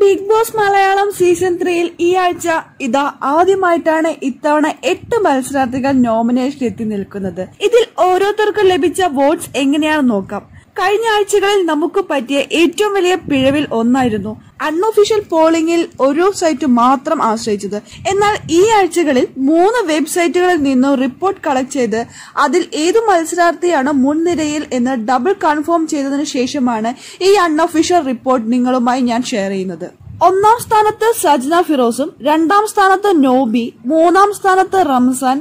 Big Boss Malayalam season 3-ൽ ഈ ആഴ്ച ഇതാ ആദ്യമായിട്ടാണ് ഇത്തവണ 8 മത്സരാർത്ഥികൾ നോമിനേഷൻ എത്തി നിൽക്കുന്നത്. ഇതിൽ ഓരോരുത്തർക്കും ലഭിച്ച വോട്ട്സ് എങ്ങനെയാണ് നോക്കാം. കഴിഞ്ഞ ആഴ്ചകളിൽ നമുക്ക് പറ്റിയ ഏറ്റവും വലിയ പിഴവിൽ ഒന്നായിരുന്നു അൺഒഫീഷ്യൽ പോളിംഗിൽ ഓരോ സൈറ്റ് മാത്രം ആശ്രയിച്ചത്. എന്നാൽ ഈ ആഴ്ചകളിൽ 3 വെബ്സൈറ്റുകളിൽ നിന്നും റിപ്പോർട്ട് കളക്ട് ചെയ്ത് അതിൽ ഏതു മത്സരാർത്ഥിയാണ് മുൻനിരയിൽ എന്ന് ഡബിൾ കൺഫേം ചെയ്തതിനു ശേഷമാണ് ഈ അൺഒഫീഷ്യൽ റിപ്പോർട്ട് നിങ്ങളുമായി ഞാൻ ഷെയർ ചെയ്യുന്നത്. 1-ാം സ്ഥാനത്ത് സജ്ന ഫിറോസും, 2-ാം സ്ഥാനത്ത് നോബി, 3-ാം സ്ഥാനത്ത് റംസാൻ,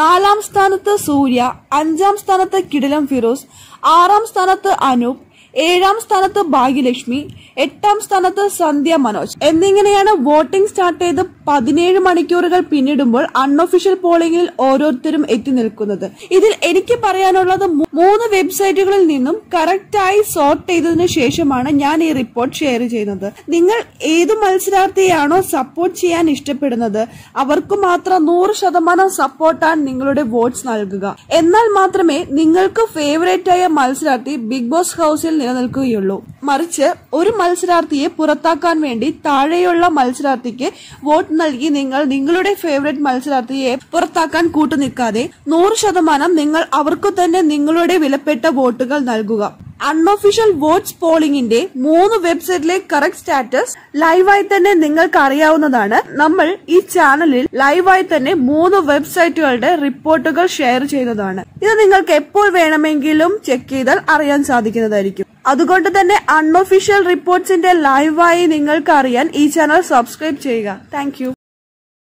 4-ാം സ്ഥാനത്ത് സൂര്യ, 5-ാം സ്ഥാനത്ത് കിടിലം ഫിറോസ്, 6-ാം സ്ഥാനത്ത് അനൂപ്, 7-ാം സ്ഥാനത്ത് ഭാഗ്യലക്ഷ്മി, 8-ാം സ്ഥാനത്ത് സന്ധ്യ മനോജ് എന്നിങ്ങനെയാണ് വോട്ടിംഗ് സ്റ്റാർട്ട് ചെയ്ത് 17 മണിക്കൂറുകൾ പിന്നിടുമ്പോൾ അൺഒഫീഷ്യൽ പോളിംഗിൽ ഓരോരുത്തരും എത്തി നിൽക്കുന്നത്. ഇതിൽ എനിക്ക് പറയാനുള്ളത് 3 വെബ്സൈറ്റുകളിൽ നിന്നും കറക്റ്റായി സോർട്ട് ചെയ്തതിനു ശേഷമാണ് ഞാൻ ഈ റിപ്പോർട്ട് ഷെയർ ചെയ്യുന്നത്. നിങ്ങൾ ഏത് മത്സരാർത്ഥിയാണോ സപ്പോർട്ട് ചെയ്യാൻ ഇഷ്ടപ്പെടുന്നത് അവർക്ക് മാത്രം 100% സപ്പോർട്ടാണ് നിങ്ങളുടെ വോട്ട്സ് നൽകുക. എന്നാൽ മാത്രമേ നിങ്ങൾക്ക് ഫേവറേറ്റ് ആയ മത്സരാർത്ഥി ബിഗ് ബോസ് ഹൌസിൽ നിലനിൽക്കുകയുള്ളൂ. മറിച്ച് ഒരു മത്സരാർത്ഥിയെ പുറത്താക്കാൻ വേണ്ടി താഴെയുള്ള മത്സരാർത്ഥിക്ക് വോട്ട് നൽകി നിങ്ങൾ നിങ്ങളുടെ ഫേവറേറ്റ് മത്സരാർത്ഥിയെ പുറത്താക്കാൻ കൂട്ടുനിൽക്കാതെ 100% നിങ്ങൾ അവർക്ക് തന്നെ നിങ്ങളുടെ വിലപ്പെട്ട വോട്ടുകൾ നൽകുക. അൺഒഫീഷ്യൽ വോട്ട്സ് പോളിംഗിന്റെ 3 വെബ്സൈറ്റിലെ കറക്റ്റ് സ്റ്റാറ്റസ് ലൈവായി തന്നെ നിങ്ങൾക്ക് അറിയാവുന്നതാണ്. നമ്മൾ ഈ ചാനലിൽ ലൈവായി തന്നെ 3 വെബ്സൈറ്റുകളുടെ റിപ്പോർട്ടുകൾ ഷെയർ ചെയ്തതാണ്. ഇത് നിങ്ങൾക്ക് എപ്പോൾ വേണമെങ്കിലും ചെക്ക് ചെയ്താൽ അറിയാൻ സാധിക്കുന്നതായിരിക്കും. അതുകൊണ്ട് തന്നെ അൺഒഫീഷ്യൽ റിപ്പോർട്ട്സിന്റെ ലൈവായി നിങ്ങൾക്ക് അറിയാൻ ഈ ചാനൽ സബ്സ്ക്രൈബ് ചെയ്യുക. Thank U.